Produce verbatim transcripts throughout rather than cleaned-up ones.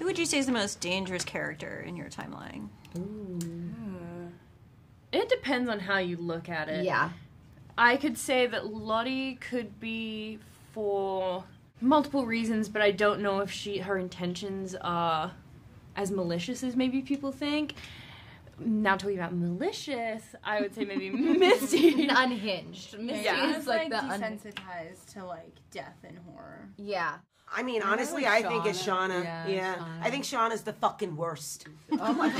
Who would you say is the most dangerous character in your timeline? Ooh. It depends on how you look at it. Yeah. I could say that Lottie could be for multiple reasons, but I don't know if she her intentions are as malicious as maybe people think. Now talking about malicious, I would say maybe Misty. Unhinged. Misty yeah. is like, like the desensitized un- to like death and horror. Yeah. I mean, honestly, I, I think it's Shauna. Yeah, yeah. Shauna. I think Shauna's the fucking worst. Oh my god.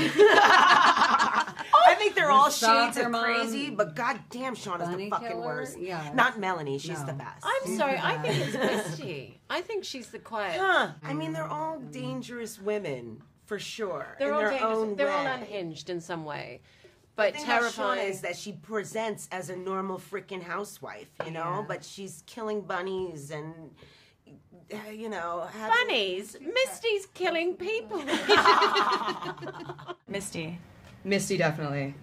I think they're all shades of crazy, but goddamn, Shauna's Bunny the fucking killer? worst. Yes. Not Melanie, she's no. the best. I'm sorry, yeah. I think it's Misty. I think she's the quiet. Huh. I mean, they're all dangerous women, for sure. They're in all their dangerous. own They're way. all unhinged in some way. But the thing terrifying about Shauna is that she presents as a normal freaking housewife, you know? Yeah. But she's killing bunnies and... You know, bunnies. Misty's killing people. Misty. Misty, definitely.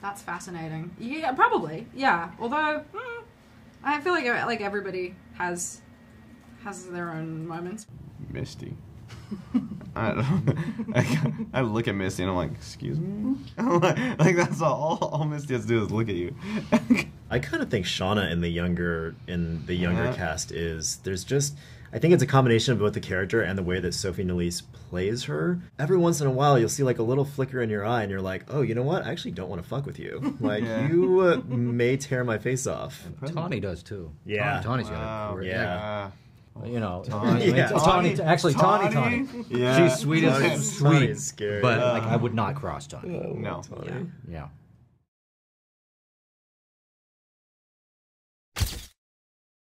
That's fascinating. Yeah, probably. Yeah. Although, mm, I feel like like everybody has has their own moments. Misty. I don't. I, I look at Misty and I'm like, excuse me. Like, like that's all. All Misty has to do is look at you. I kind of think Shauna in the younger in the younger uh-huh. cast is there's just I think it's a combination of both the character and the way that Sophie N'Elise plays her. Every once in a while, you'll see like a little flicker in your eye, and you're like, oh, you know what? I actually don't want to fuck with you. Like yeah. you uh, may tear my face off. Tawny does too. Yeah, Tawny's wow. got a yeah. yeah. You know, Tawny. Yeah. Tawny. Tawny. Actually, Tawny. Tawny. Tawny. Yeah. She's sweet as sweet, Tawny's scary. But uh, like, I would not cross Tawny. No. Tawny. Yeah. yeah.